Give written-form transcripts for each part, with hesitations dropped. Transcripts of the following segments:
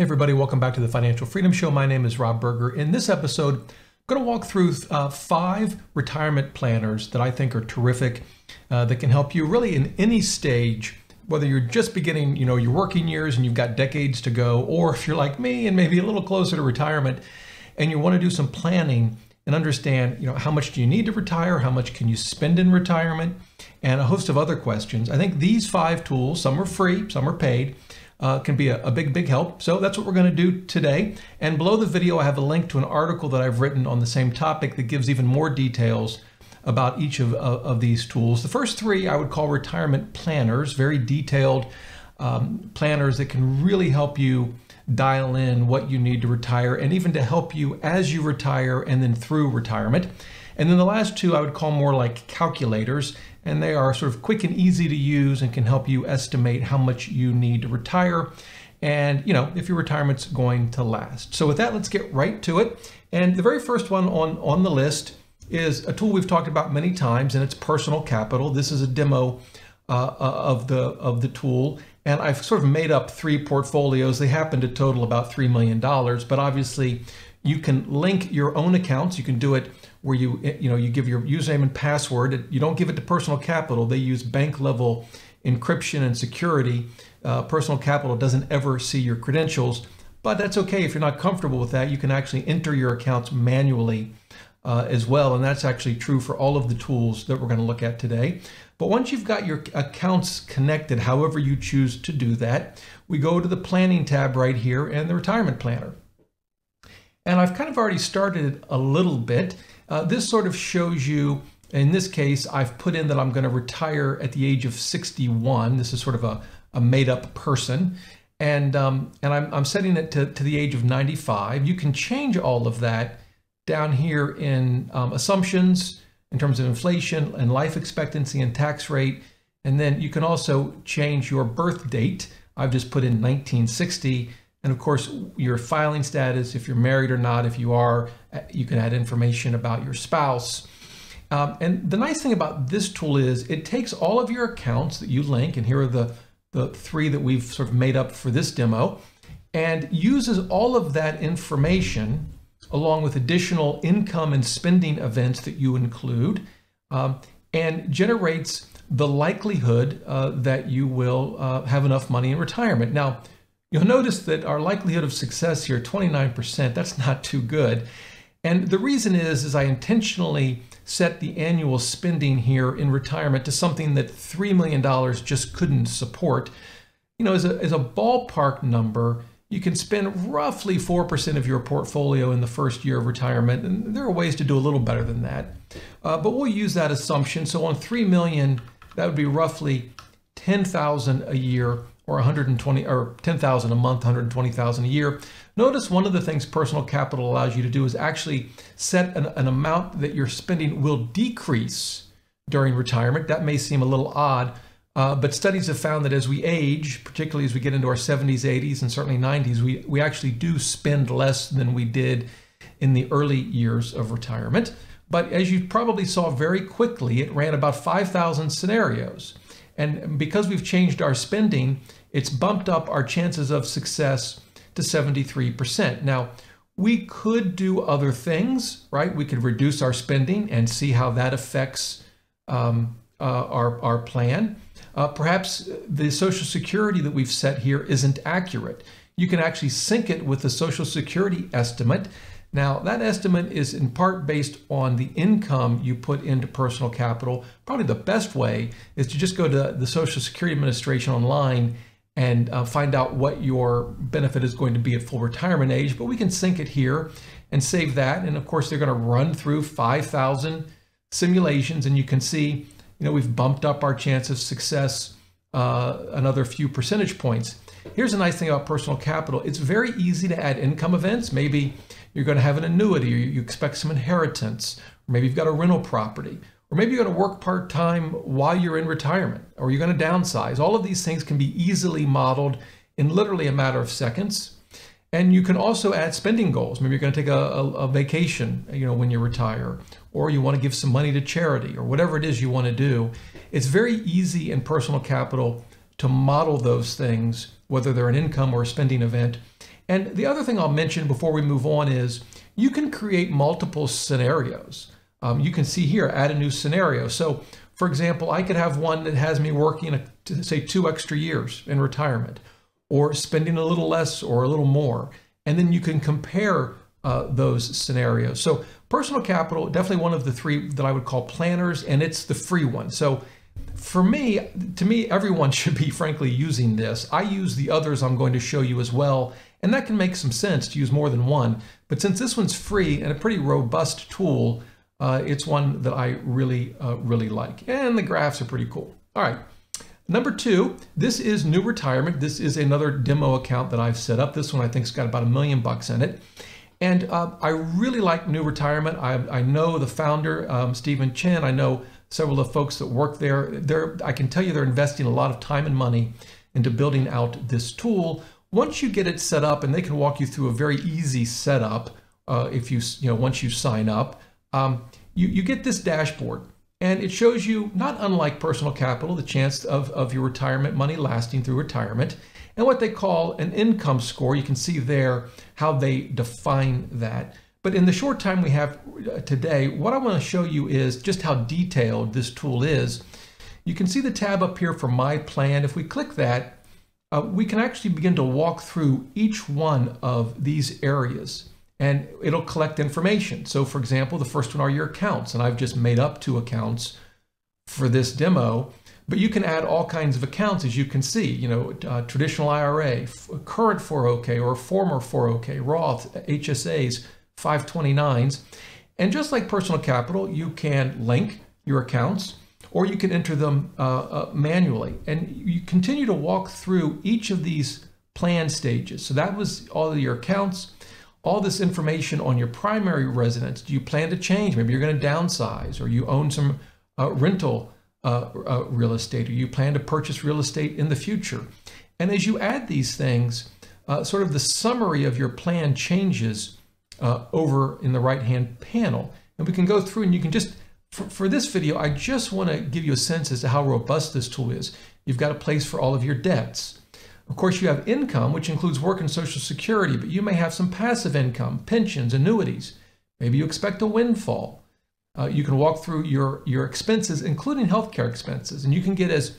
Hey everybody, welcome back to the Financial Freedom Show. My name is Rob Berger. In this episode, I'm going to walk through 5 retirement planners that I think are terrific, that can help you really in any stage, whether you're just beginning, you know, your working years and you've got decades to go, or if you're like me and maybe a little closer to retirement and you want to do some planning and understand, you know, how much do you need to retire? How much can you spend in retirement? And a host of other questions. I think these 5 tools, some are free, some are paid, can be a big help. So that's what we're going to do today. And below the video, I have a link to an article that I've written on the same topic that gives even more details about each of these tools. The first 3 I would call retirement planners, very detailed planners that can really help you dial in what you need to retire and even to help you as you retire and then through retirement. And then the last 2 I would call more like calculators, and they are sort of quick and easy to use and can help you estimate how much you need to retire and, you know, if your retirement's going to last. So with that, let's get right to it. And the very first one on the list is a tool we've talked about many times, and it's Personal Capital. This is a demo of the tool, and I've sort of made up 3 portfolios. They happen to total about $3 million, but obviously you can link your own accounts. You can do it where you give your username and password. You don't give it to Personal Capital. They use bank level encryption and security. Personal Capital doesn't ever see your credentials, but that's okay if you're not comfortable with that. You can actually enter your accounts manually as well, and that's actually true for all of the tools that we're going to look at today. But once you've got your accounts connected, however you choose to do that, we go to the Planning tab right here and the Retirement Planner. And I've kind of already started a little bit. This sort of shows you, in this case, I've put in that I'm going to retire at the age of 61. This is sort of a made-up person. And I'm setting it to the age of 95. You can change all of that down here in assumptions in terms of inflation and life expectancy and tax rate. And then you can also change your birth date. I've just put in 1960. And of course, your filing status, if you're married or not. If you are, you can add information about your spouse. And the nice thing about this tool is it takes all of your accounts that you link, and here are the 3 that we've sort of made up for this demo, and uses all of that information along with additional income and spending events that you include, and generates the likelihood that you will have enough money in retirement. Now, you'll notice that our likelihood of success here, 29%, that's not too good. And the reason is I intentionally set the annual spending here in retirement to something that $3 million just couldn't support. You know, as a ballpark number, you can spend roughly 4% of your portfolio in the first year of retirement, and there are ways to do a little better than that. But we'll use that assumption. So on $3 million, that would be roughly $10,000 a year, or 120, or 10,000 a month, 120,000 a year. Notice one of the things Personal Capital allows you to do is actually set an amount that your spending will decrease during retirement. That may seem a little odd, but studies have found that as we age, particularly as we get into our 70s, 80s, and certainly 90s, we actually do spend less than we did in the early years of retirement. But as you probably saw very quickly, it ran about 5,000 scenarios. And because we've changed our spending, it's bumped up our chances of success to 73%. Now, we could do other things, right? We could reduce our spending and see how that affects our plan. Perhaps the Social Security that we've set here isn't accurate. You can actually sync it with the Social Security estimate. Now, that estimate is in part based on the income you put into Personal Capital. Probably the best way is to just go to the Social Security Administration online and find out what your benefit is going to be at full retirement age. But we can sync it here and save that. And of course, they're going to run through 5,000 simulations. And you can see, you know, we've bumped up our chance of success another few percentage points. Here's a nice thing about Personal Capital. It's very easy to add income events. Maybe you're going to have an annuity, or you expect some inheritance, or maybe you've got a rental property, or maybe you're going to work part-time while you're in retirement, or you're going to downsize. All of these things can be easily modeled in literally a matter of seconds. And you can also add spending goals. Maybe you're going to take a vacation, you know, when you retire, or you want to give some money to charity, or whatever it is you want to do. It's very easy in Personal Capital to model those things, whether they're an income or a spending event, And the other thing I'll mention before we move on is you can create multiple scenarios. You can see here, add a new scenario. So for example, I could have one that has me working, say, 2 extra years in retirement, or spending a little less or a little more. And then you can compare those scenarios. So Personal Capital, definitely one of the 3 that I would call planners, and it's the free one. So for me, to me, everyone should be frankly using this. I use the others I'm going to show you as well, and that can make some sense to use more than one. But since this one's free and a pretty robust tool, it's one that I really, really like. And the graphs are pretty cool. All right. Number 2, this is New Retirement. This is another demo account that I've set up. This one I think's got about $1 million in it. And I really like New Retirement. I know the founder, Stephen Chen. I know several of the folks that work there. I can tell you they're investing a lot of time and money into building out this tool. Once you get it set up, and they can walk you through a very easy setup if you know, once you sign up, you get this dashboard. And it shows you, not unlike Personal Capital, the chance of your retirement money lasting through retirement, and what they call an income score. You can see there how they define that. But in the short time we have today, what I want to show you is just how detailed this tool is. You can see the tab up here for My Plan. If we click that, we can actually begin to walk through each one of these areas. And it'll collect information. So for example, the first one are your accounts, and I've just made up 2 accounts for this demo, but you can add all kinds of accounts, as you can see, you know, traditional IRA, current 401k or former 401k, Roth, HSAs, 529s. And just like Personal Capital, you can link your accounts, or you can enter them manually. And you continue to walk through each of these plan stages. So that was all of your accounts. All this information on your primary residence. Do you plan to change? Maybe you're going to downsize, or you own some rental real estate, or you plan to purchase real estate in the future. And as you add these things, sort of the summary of your plan changes over in the right-hand panel. And we can go through, and you can just, for this video, I just want to give you a sense as to how robust this tool is. You've got a place for all of your debts. Of course, you have income, which includes work and Social Security, but you may have some passive income, pensions, annuities. Maybe you expect a windfall. You can walk through your expenses, including healthcare expenses, and you can get as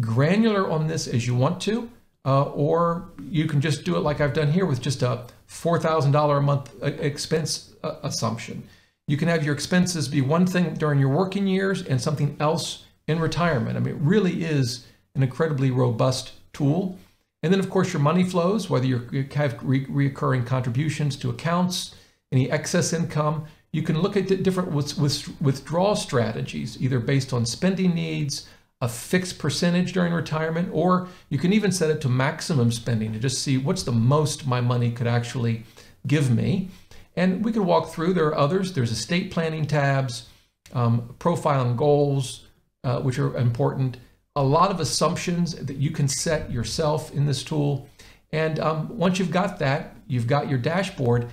granular on this as you want to, or you can just do it like I've done here with just a $4,000 a month expense assumption. You can have your expenses be one thing during your working years and something else in retirement. I mean, it really is an incredibly robust tool. And then, of course, your money flows, whether you have recurring contributions to accounts, any excess income. You can look at different withdrawal strategies, either based on spending needs, a fixed percentage during retirement, or you can even set it to maximum spending to just see what's the most my money could actually give me. And we can walk through. There are others. There's estate planning tabs, profile and goals, which are important. A lot of assumptions that you can set yourself in this tool. And once you've got that, you've got your dashboard.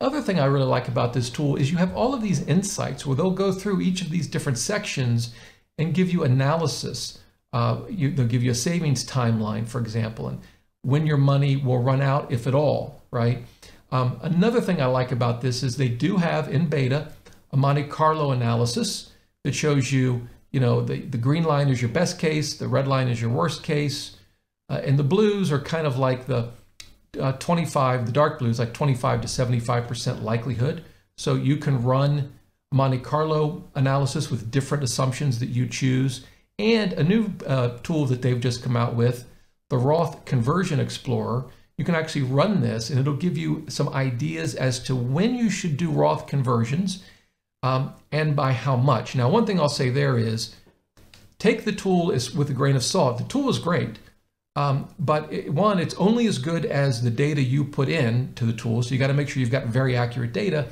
Other thing I really like about this tool is you have all of these insights where they'll go through each of these different sections and give you analysis. They'll give you a savings timeline, for example, and when your money will run out, if at all, right? Another thing I like about this is they do have in beta a Monte Carlo analysis that shows you, you know, the green line is your best case, the red line is your worst case, and the blues are kind of like the 25, the dark blues, like 25 to 75% likelihood. So you can run Monte Carlo analysis with different assumptions that you choose. And a new tool that they've just come out with, the Roth Conversion Explorer, you can actually run this and it'll give you some ideas as to when you should do Roth conversions. And by how much. Now, one thing I'll say there is take the tool with a grain of salt. The tool is great, but it's only as good as the data you put in to the tool. So you got to make sure you've got very accurate data.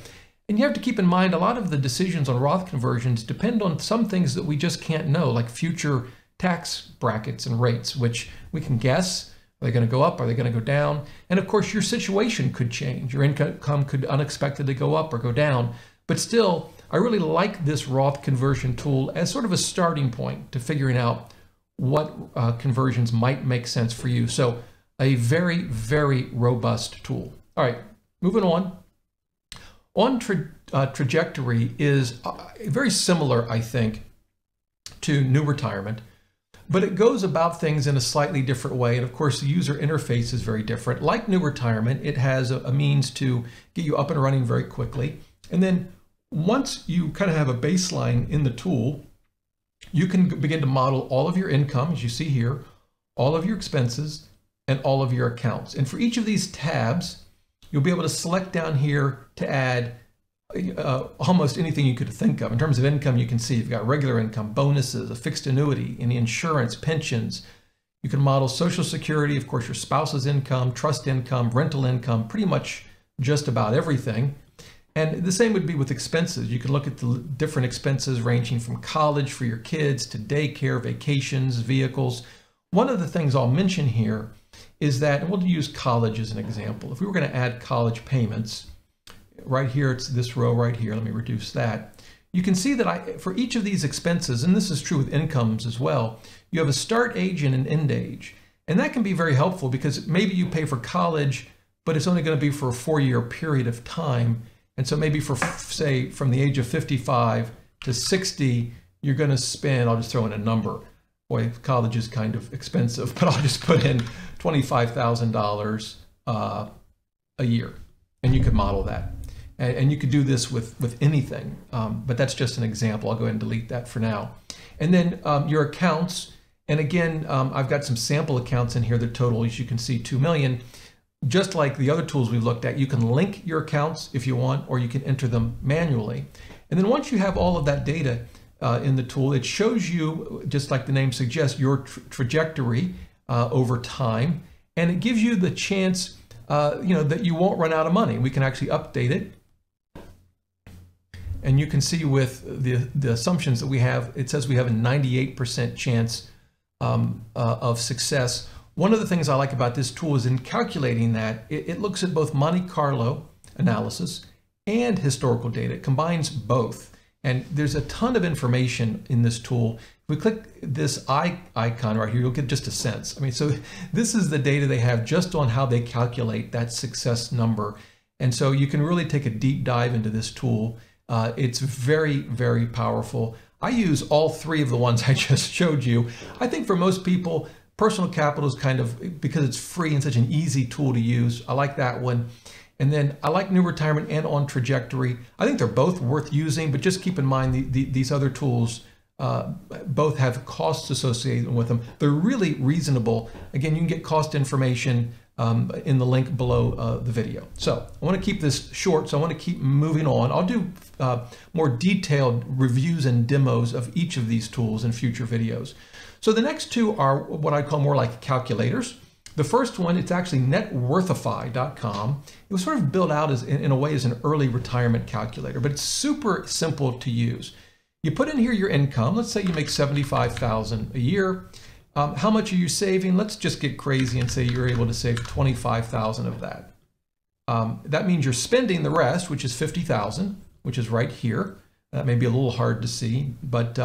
And you have to keep in mind a lot of the decisions on Roth conversions depend on some things that we just can't know, like future tax brackets and rates, which we can guess. Are they going to go up? Are they going to go down? And of course, your situation could change. Your income could unexpectedly go up or go down. But still, I really like this Roth conversion tool as sort of a starting point to figuring out what conversions might make sense for you. So a very, very robust tool. All right, moving on. OnTrajectory is very similar, I think, to New Retirement, but it goes about things in a slightly different way. And of course, the user interface is very different. Like New Retirement, it has a means to get you up and running very quickly. And then once you kind of have a baseline in the tool, you can begin to model all of your income, as you see here, all of your expenses, and all of your accounts. And for each of these tabs, you'll be able to select down here to add almost anything you could think of. In terms of income, you can see you've got regular income, bonuses, a fixed annuity, any insurance, pensions. You can model Social Security, of course, your spouse's income, trust income, rental income, pretty much just about everything. And the same would be with expenses. You can look at the different expenses ranging from college for your kids to daycare, vacations, vehicles. One of the things I'll mention here is that, and we'll use college as an example. If we were going to add college payments, right here, it's this row right here. Let me reduce that. You can see that for each of these expenses, and this is true with incomes as well, you have a start age and an end age. And that can be very helpful because maybe you pay for college, but it's only going to be for a 4-year period of time. And so maybe for, say, from the age of 55 to 60, you're going to spend, I'll just throw in a number. Boy, college is kind of expensive, but I'll just put in $25,000 a year. And you can model that. And you could do this with anything, but that's just an example. I'll go ahead and delete that for now. And then your accounts, and again, I've got some sample accounts in here. The total, as you can see, 2 million. Just like the other tools we've looked at, you can link your accounts if you want, or you can enter them manually. And then once you have all of that data in the tool, it shows you, just like the name suggests, your trajectory over time. And it gives you the chance that you won't run out of money. We can actually update it. And you can see with the assumptions that we have, it says we have a 98% chance of success. One of the things I like about this tool is in calculating that, it looks at both Monte Carlo analysis and historical data. It combines both. And there's a ton of information in this tool. If we click this eye icon right here, you'll get just a sense. I mean, so this is the data they have just on how they calculate that success number. And so you can really take a deep dive into this tool. It's very, very powerful. I use all three of the ones I just showed you. I think for most people, Personal Capital is kind of, because it's free and such an easy tool to use, I like that one. And then I like New Retirement and OnTrajectory. I think they're both worth using, but just keep in mind these other tools both have costs associated with them. They're really reasonable. Again, you can get cost information in the link below the video. So I want to keep this short, so I want to keep moving on. I'll do more detailed reviews and demos of each of these tools in future videos. So the next two are what I call more like calculators. The first one, it's actually networthify.com. It was sort of built out as, in a way, as an early retirement calculator, but it's super simple to use. You put in here your income. Let's say you make $75,000 a year. How much are you saving? Let's just get crazy and say you're able to save $25,000 of that. That means you're spending the rest, which is $50,000, which is right here. That may be a little hard to see, but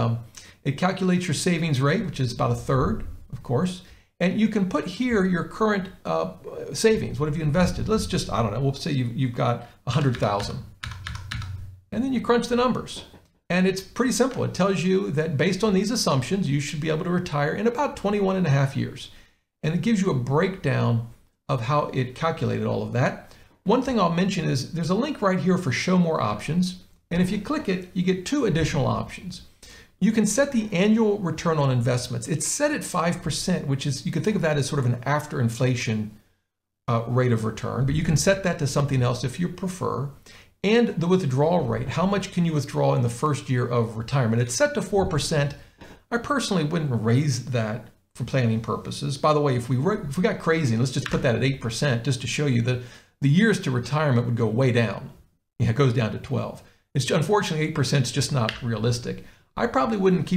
it calculates your savings rate, which is about a third, of course. And you can put here your current savings. What have you invested? Let's just, I don't know, we'll say you've got $100,000. And then you crunch the numbers. And it's pretty simple. It tells you that based on these assumptions, you should be able to retire in about 21.5 years. And it gives you a breakdown of how it calculated all of that. One thing I'll mention is there's a link right here for show more options. And if you click it, you get 2 additional options. You can set the annual return on investments. It's set at 5%, which is, you can think of that as sort of an after inflation rate of return, but you can set that to something else if you prefer. And the withdrawal rate, how much can you withdraw in the first year of retirement? It's set to 4%. I personally wouldn't raise that for planning purposes. By the way, if we got crazy, let's just put that at 8%, just to show you that the years to retirement would go way down. Yeah, it goes down to 12. It's unfortunately 8% is just not realistic. I probably wouldn't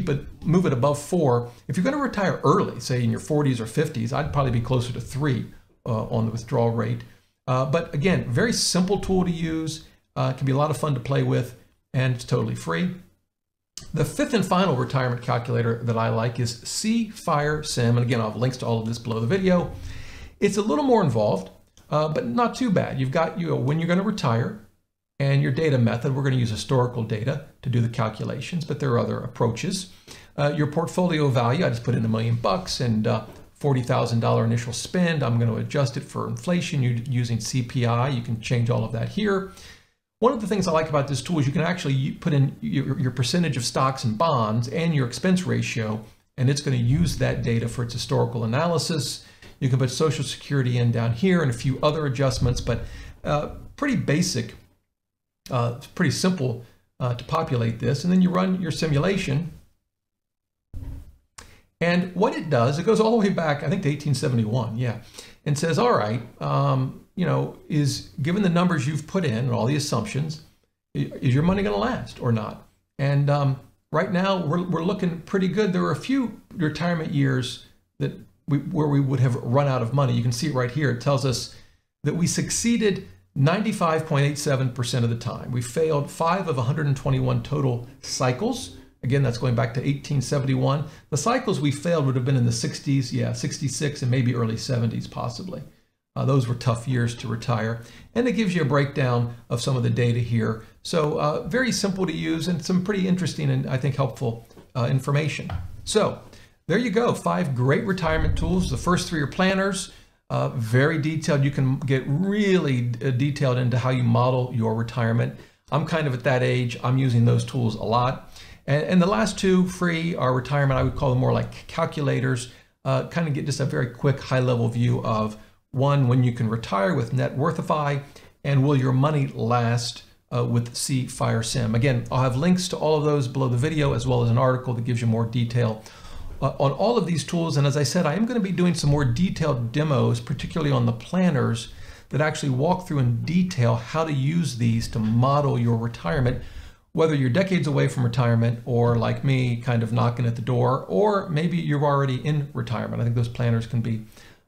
move it above 4. If you're going to retire early, say in your 40s or 50s, I'd probably be closer to 3 on the withdrawal rate. But again, very simple tool to use. It can be a lot of fun to play with, and it's totally free. The fifth and final retirement calculator that I like is cFIREsim, and again, I'll have links to all of this below the video. It's a little more involved. but not too bad. You've got, you know, when you're going to retire and your data method. We're going to use historical data to do the calculations, but there are other approaches. Your portfolio value, I just put in $1 million and $40,000 initial spend. I'm going to adjust it for inflation using CPI. You can change all of that here. One of the things I like about this tool is you can actually put in your percentage of stocks and bonds and your expense ratio, and it's going to use that data for its historical analysis. You can put Social Security in down here and a few other adjustments, but pretty basic, pretty simple to populate this. And then you run your simulation. And what it does, it goes all the way back, I think, to 1871, yeah, and says, all right, you know, is given the numbers you've put in and all the assumptions, is your money going to last or not? And right now, we're looking pretty good. There are a few retirement years that where we would have run out of money. You can see it right here. It tells us that we succeeded 95.87% of the time. We failed 5 of 121 total cycles. Again, that's going back to 1871. The cycles we failed would have been in the 60s, yeah, 66 and maybe early 70s possibly. Those were tough years to retire. And it gives you a breakdown of some of the data here. So very simple to use and some pretty interesting and I think helpful information. So there you go, 5 great retirement tools. The first 3 are planners, very detailed. You can get really detailed into how you model your retirement. I'm kind of at that age, I'm using those tools a lot. And the last 2 free are retirement. I would call them more like calculators, kind of get just a very quick high level view of when you can retire with networthify, and will your money last with cFIREsim. Again, I'll have links to all of those below the video, as well as an article that gives you more detail on all of these tools. And as I said, I am going to be doing some more detailed demos, particularly on the planners, that actually walk through in detail how to use these to model your retirement, whether you're decades away from retirement or, like me, kind of knocking at the door, or maybe you're already in retirement. I think those planners can be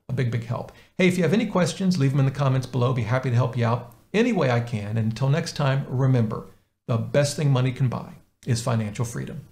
a big, big help. Hey, if you have any questions, leave them in the comments below. I'll be happy to help you out any way I can. And until next time, remember, the best thing money can buy is financial freedom.